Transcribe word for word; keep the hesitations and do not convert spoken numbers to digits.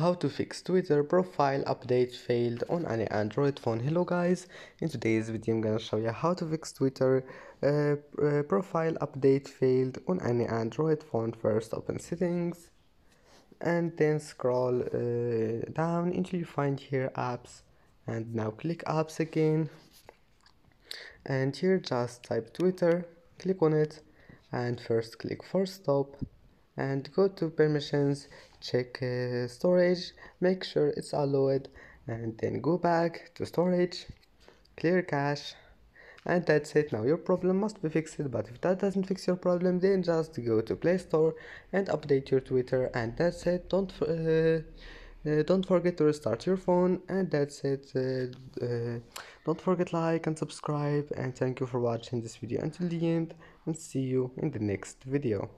How to fix Twitter profile update failed on any Android phone. Hello guys, in today's video I'm gonna show you how to fix Twitter uh, uh, profile update failed on any Android phone. First open settings and then scroll uh, down until you find here apps, and now click apps again, and here just type Twitter, click on it, and first click for stop and go to permissions, check uh, storage, make sure it's allowed, and then go back to storage, clear cache, and that's it. Now your problem must be fixed, but if that doesn't fix your problem, then just go to Play Store and update your Twitter, and that's it. Don't uh, uh, don't forget to restart your phone, and that's it. Uh, uh, don't forget like and subscribe, and thank you for watching this video until the end, and see you in the next video.